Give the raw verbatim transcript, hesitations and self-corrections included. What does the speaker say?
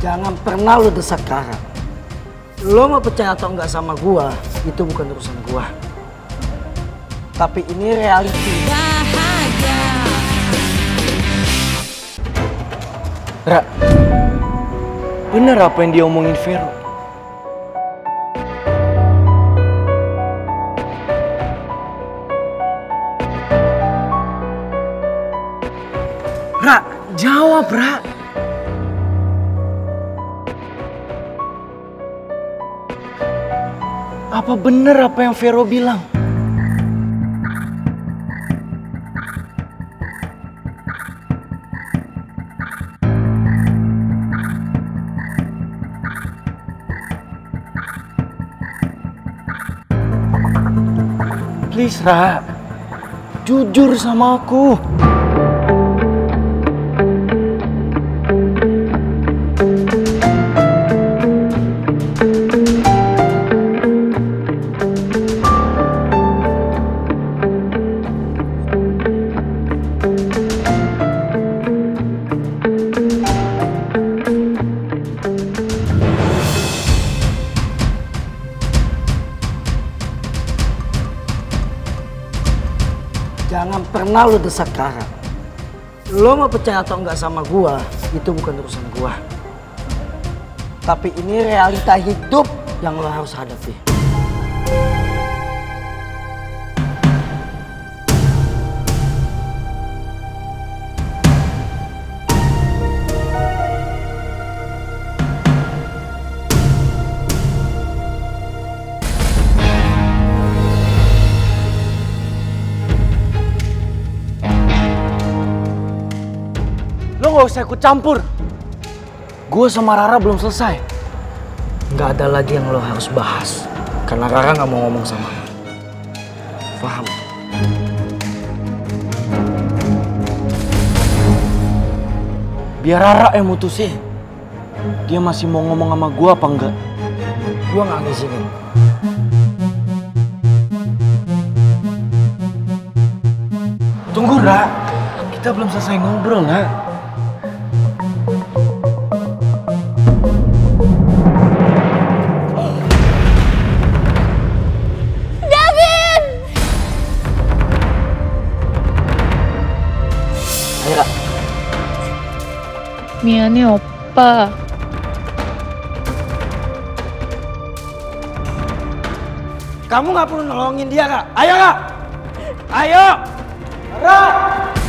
Jangan pernah lu desak ke arah. Lu mau percaya atau enggak sama gua, itu bukan urusan gua. Tapi ini reality. Bahagia. Ra, bener apa yang dia omongin Vero? Ra, jawab Ra. Apa bener apa yang Vero bilang? Please Ra, jujur sama aku. Jangan pernah lu desak ke arah. Lu mau percaya atau enggak sama gua, itu bukan urusan gua. Tapi ini realita hidup yang lu harus hadapi. Gak usah ikut campur. Gue sama Rara belum selesai. Gak ada lagi yang lo harus bahas. Karena Rara gak mau ngomong sama lo. Paham? Biar Rara yang mutusin. Dia masih mau ngomong sama gue apa enggak. Gue gak ngizinin. Tunggu Ra. Kita belum selesai ngobrol Ra. 미안해 오빠. Kamu nggak perlu nolongin dia Kak. Ayo Kak. Ayo. Ra.